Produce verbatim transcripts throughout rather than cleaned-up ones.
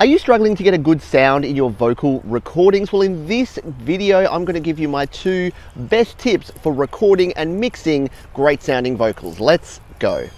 Are you struggling to get a good sound in your vocal recordings? Well, in this video, I'm going to give you my two best tips for recording and mixing great sounding vocals. Let's go.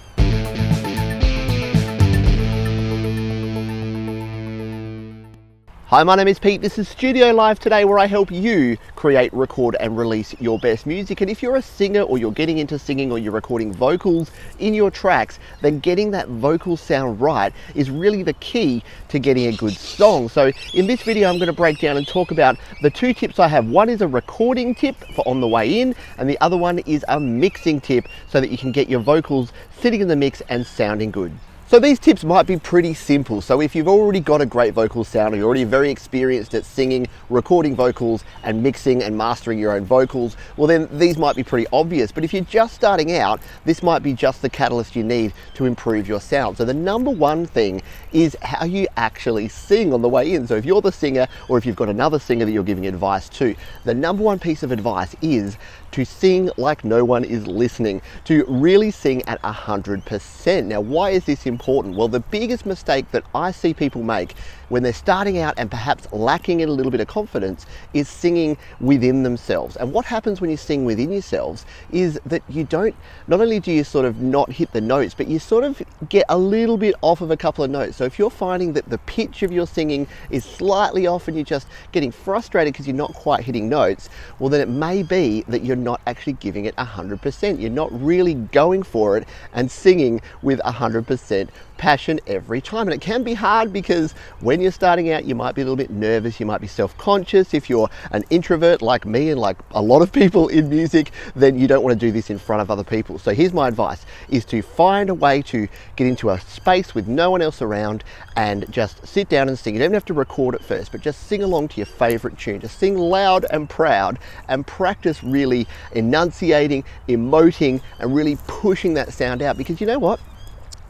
Hi, my name is Pete. This is Studio Live Today, where I help you create, record and release your best music. And if you're a singer or you're getting into singing or you're recording vocals in your tracks, then getting that vocal sound right is really the key to getting a good song. So in this video, I'm going to break down and talk about the two tips I have. One is a recording tip for on the way in, and the other one is a mixing tip so that you can get your vocals sitting in the mix and sounding good. So these tips might be pretty simple. So if you've already got a great vocal sound, or you're already very experienced at singing, recording vocals, and mixing and mastering your own vocals, well then these might be pretty obvious. But if you're just starting out, this might be just the catalyst you need to improve your sound. So the number one thing is how you actually sing on the way in. So if you're the singer, or if you've got another singer that you're giving advice to, the number one piece of advice is to sing like no one is listening, to really sing at one hundred percent. Now, why is this important? Important. Well, the biggest mistake that I see people make when they're starting out and perhaps lacking in a little bit of confidence is singing within themselves. And what happens when you sing within yourselves is that you don't, not only do you sort of not hit the notes, but you sort of get a little bit off of a couple of notes. So if you're finding that the pitch of your singing is slightly off and you're just getting frustrated because you're not quite hitting notes, well then it may be that you're not actually giving it one hundred percent. You're not really going for it and singing with one hundred percent passion every time. And it can be hard because when you're starting out, you might be a little bit nervous, you might be self-conscious. If you're an introvert like me and like a lot of people in music, then you don't want to do this in front of other people. So here's my advice, is to find a way to get into a space with no one else around and just sit down and sing. You don't even have to record it first, but just sing along to your favorite tune. Just sing loud and proud and practice really enunciating, emoting, and really pushing that sound out, because you know what?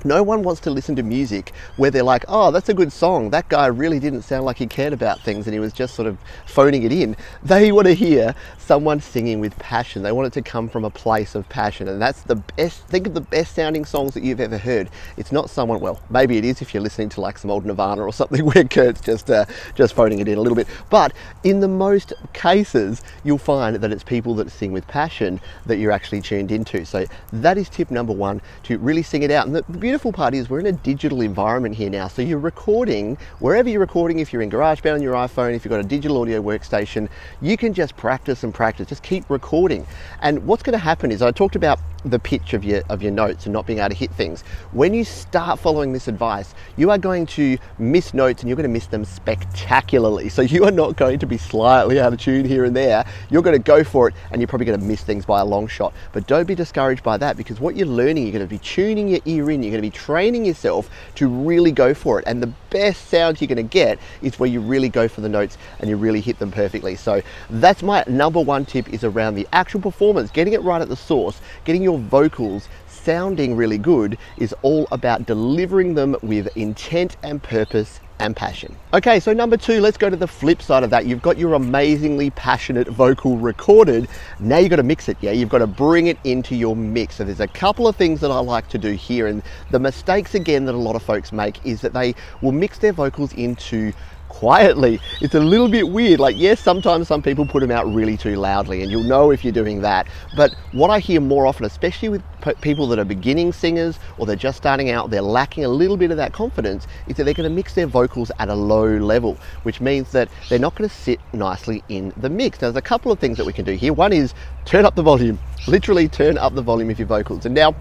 No one wants to listen to music where they're like, oh, that's a good song. That guy really didn't sound like he cared about things and he was just sort of phoning it in. They want to hear someone singing with passion. They want it to come from a place of passion. And that's the best, think of the best sounding songs that you've ever heard. It's not someone, well, maybe it is if you're listening to like some old Nirvana or something where Kurt's just, uh, just phoning it in a little bit. But in the most cases, you'll find that it's people that sing with passion that you're actually tuned into. So that is tip number one, to really sing it out. And the beautiful part is we're in a digital environment here now, so you're recording wherever you're recording. If you're in GarageBand on your iPhone, if you've got a digital audio workstation, you can just practice and practice, just keep recording. And what's going to happen is, I talked about the pitch of your of your notes and not being able to hit things. When you start following this advice, you are going to miss notes, and you're going to miss them spectacularly. So you are not going to be slightly out of tune here and there. You're going to go for it, and you're probably going to miss things by a long shot. But don't be discouraged by that, because what you're learning, you're going to be tuning your ear in, you're going to be training yourself to really go for it, and the best sound you're going to get is where you really go for the notes and you really hit them perfectly. So that's my number one tip, is around the actual performance, getting it right at the source, getting your vocals sounding really good is all about delivering them with intent and purpose and passion. Okay, so number two, let's go to the flip side of that. You've got your amazingly passionate vocal recorded. Now you've got to mix it, yeah? You've got to bring it into your mix. So there's a couple of things that I like to do here, and the mistakes again that a lot of folks make is that they will mix their vocals into quietly. It's a little bit weird. Like, yes, sometimes some people put them out really too loudly, and you'll know if you're doing that. But what I hear more often, especially with people that are beginning singers or they're just starting out, they're lacking a little bit of that confidence, is that they're going to mix their vocals at a low level, which means that they're not going to sit nicely in the mix. Now, there's a couple of things that we can do here. One is turn up the volume, literally turn up the volume of your vocals. And now,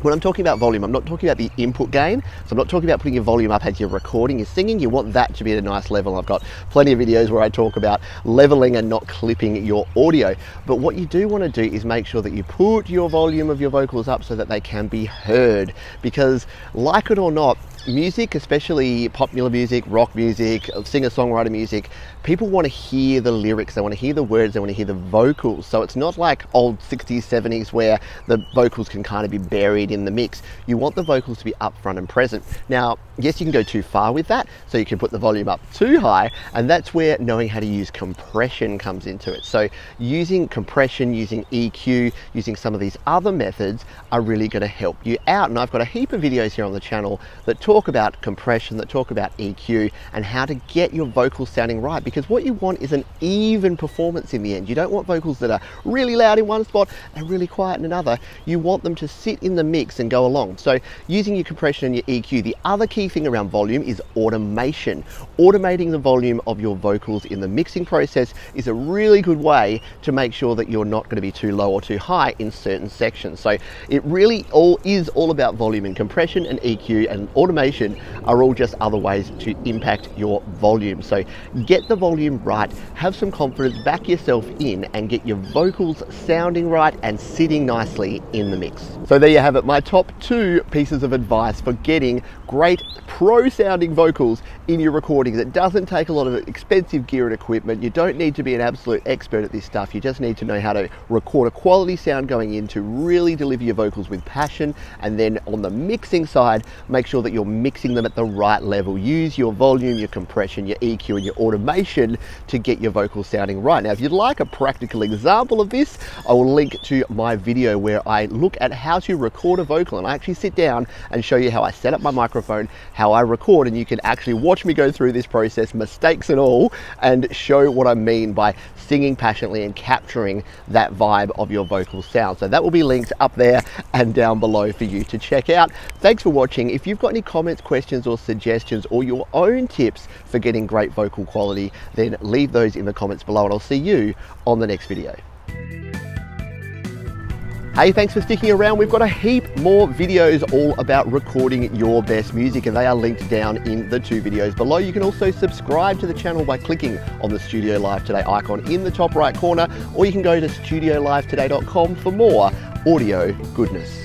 when I'm talking about volume, I'm not talking about the input gain. So I'm not talking about putting your volume up as you're recording, you're singing. You want that to be at a nice level. I've got plenty of videos where I talk about leveling and not clipping your audio. But what you do want to do is make sure that you put your volume of your vocals up so that they can be heard. Because like it or not, music, especially popular music, rock music, singer-songwriter music, people want to hear the lyrics, they want to hear the words, they want to hear the vocals. So it's not like old sixties, seventies where the vocals can kind of be buried in the mix. You want the vocals to be up front and present. Now, Yes, you can go too far with that, so you can put the volume up too high, and that's where knowing how to use compression comes into it. So using compression, using E Q, using some of these other methods are really going to help you out. And I've got a heap of videos here on the channel that talk about compression, that talk about E Q, and how to get your vocals sounding right, because what you want is an even performance in the end. You don't want vocals that are really loud in one spot and really quiet in another. You want them to sit in the mix and go along. So using your compression and your E Q, the other key thing around volume is automation. Automating the volume of your vocals in the mixing process is a really good way to make sure that you're not going to be too low or too high in certain sections. So it really all is all about volume, and compression and E Q and automation are all just other ways to impact your volume. So get the volume right, have some confidence, back yourself in, and get your vocals sounding right and sitting nicely in the mix. So there you have it, my top two pieces of advice for getting great pro sounding vocals in your recordings. It doesn't take a lot of expensive gear and equipment. You don't need to be an absolute expert at this stuff. You just need to know how to record a quality sound going in to really deliver your vocals with passion. And then on the mixing side, make sure that you're mixing them at the right level. Use your volume, your compression, your E Q and your automation to get your vocals sounding right. Now, if you'd like a practical example of this, I will link to my video where I look at how to record a vocal, and I actually sit down and show you how I set up my microphone, how I record, and you can actually watch me go through this process, mistakes and all, and show what I mean by singing passionately and capturing that vibe of your vocal sound. So that will be linked up there and down below for you to check out. Thanks for watching. If you've got any comments, questions or suggestions, or your own tips for getting great vocal quality, then leave those in the comments below, and I'll see you on the next video. Hey, thanks for sticking around. We've got a heap more videos all about recording your best music, and they are linked down in the two videos below. You can also subscribe to the channel by clicking on the Studio Live Today icon in the top right corner, or you can go to studio live today dot com for more audio goodness.